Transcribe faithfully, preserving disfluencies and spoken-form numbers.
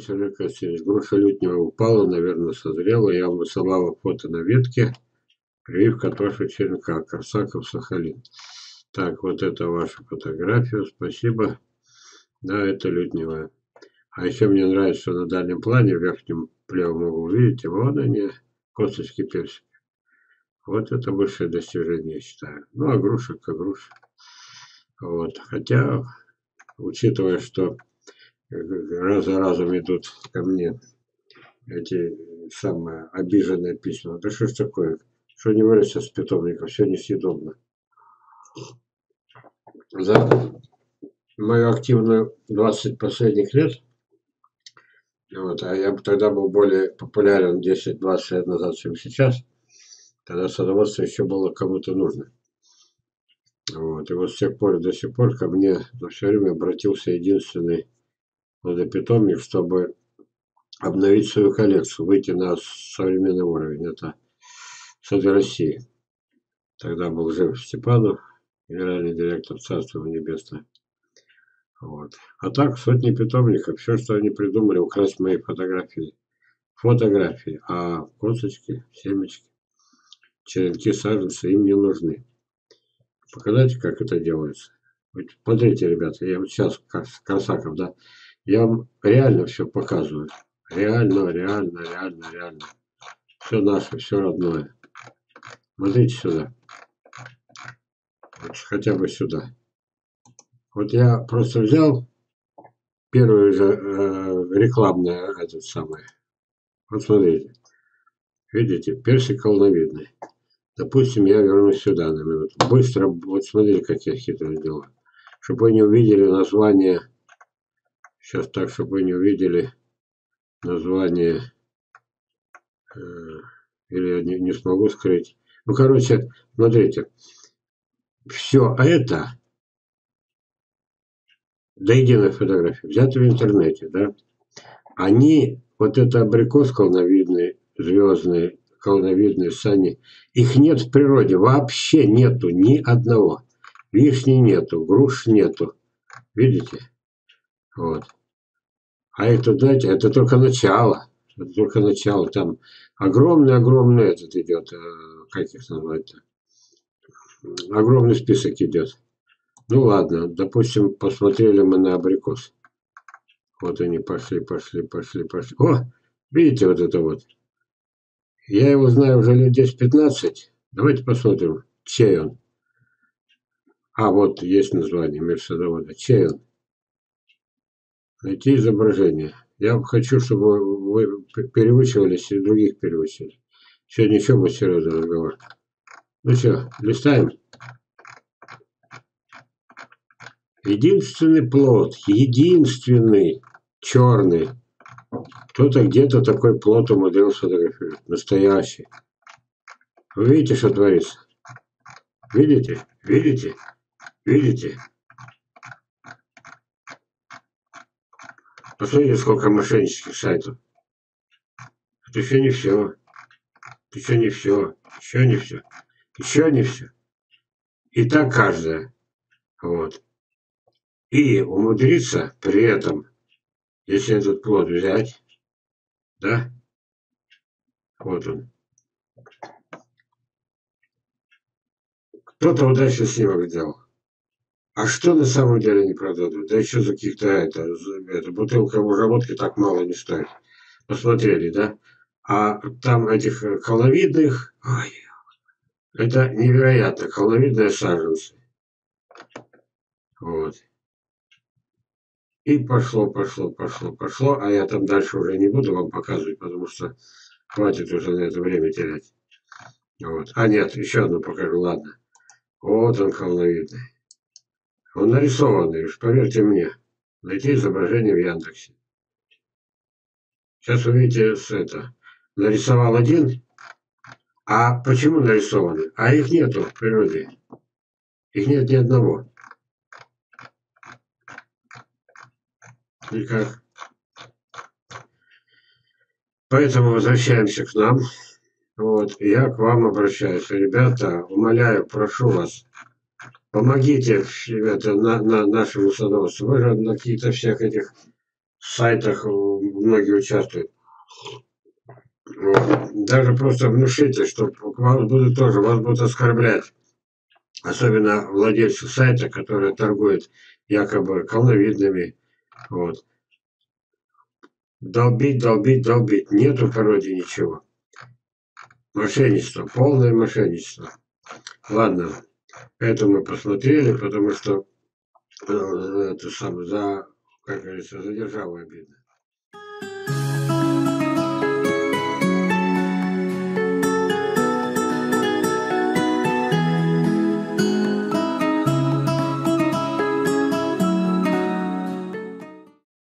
человека сеять. Груша летняя упала, наверное, созрела. Я высылала фото на ветке. Прививка Тоша Черенка. Корсаков, Сахалин. Так, вот это ваша фотография. Спасибо. Да, это лютневая. А еще мне нравится, что на дальнем плане, в верхнем левом углу, видите, вот они, косточки персики. Вот это высшее достижение, я считаю. Ну, а груша как груша. Вот. Хотя, учитывая, что раз за разом идут ко мне эти самые обиженные письма. Да что ж такое? Что не вырастет с питомников? Все несъедобно. За мою активную двадцать последних лет, вот, а я бы тогда был более популярен десять-двадцать лет назад, чем сейчас, тогда садоводство еще было кому-то нужно. Вот, и вот с тех пор и до сих пор ко мне на все время обратился единственный плодопитомник, чтобы обновить свою коллекцию, выйти на современный уровень. Это Сад России. Тогда был жив Степанов, генеральный директор Царства Небесное. Вот. А так сотни питомников, все, что они придумали, украсть мои фотографии. Фотографии, а косточки, семечки, черенки, саженцы им не нужны. Показать, как это делается. Ведь смотрите, ребята, я вот сейчас, Корсаков, да, я вам реально все показываю. Реально, реально, реально, реально. Все наше, все родное. Смотрите сюда. Вот, хотя бы сюда. Вот я просто взял первую же э, рекламную, этот самый. Вот смотрите. Видите, персик колновидный. Допустим, я вернусь сюда на минуту. Быстро, вот смотрите, как я хитро сделаю. Чтобы вы не увидели название. Сейчас так, чтобы вы не увидели название. Э, или я не, не смогу скрыть. Ну, короче, смотрите. Все это... до единой фотографии, взяты в интернете, да, они, вот это абрикос колновидный, звездные, колновидные сани, их нет в природе, вообще нету ни одного. Вишни нету, груш нету, видите, вот. А это, знаете, это только начало, это только начало, там огромный-огромный этот идет, как их назвать-то, огромный список идет. Ну ладно, допустим, посмотрели мы на абрикос. Вот они пошли, пошли, пошли, пошли. О, видите вот это вот. Я его знаю уже лет десять-пятнадцать. Давайте посмотрим, чей он. А, вот есть название мир садовода. Чей он? Найти изображение. Я хочу, чтобы вы переучивались и других переучили. Сегодня еще будет серьезный разговор. Ну все, листаем. Единственный плод, единственный черный. Кто-то где-то такой плод умудрился сфотографировать. Настоящий. Вы видите, что творится? Видите? Видите? Видите? Посмотрите, сколько мошеннических сайтов. Это еще не все. Еще не все. Еще не все. Еще не все. И так каждая. Вот. И умудриться при этом, если этот плод взять, да, вот он. Кто-то удачно снимок взял. А что на самом деле не продадут? Да еще за каких-то, это, это, бутылка водки так мало не стоит. Посмотрели, да? А там этих колновидных, ой, это невероятно, колновидные саженцы. Вот. И пошло, пошло, пошло, пошло. А я там дальше уже не буду вам показывать, потому что хватит уже на это время терять. Вот. А нет, еще одну покажу, ладно. Вот он колновидный. Он нарисованный, уж поверьте мне. Найти изображение в Яндексе. Сейчас вы видите, это, нарисовал один. А почему нарисованы? А их нету в природе. Их нет ни одного. Никак. Поэтому возвращаемся к нам. Вот. Я к вам обращаюсь. Ребята, умоляю, прошу вас, помогите, ребята, на, на нашему садоводству. Вы же на каких-то всех этих сайтах многие участвуют. Даже просто внушите, что к вам будут тоже, вас будут оскорблять. Особенно владельцы сайта, которые торгуют якобы колновидными. Вот. Долбить, долбить, долбить. Нету в природе ничего. Мошенничество. Полное мошенничество. Ладно. Это мы посмотрели, потому что э, это сам за, как говорится, за державу обидно.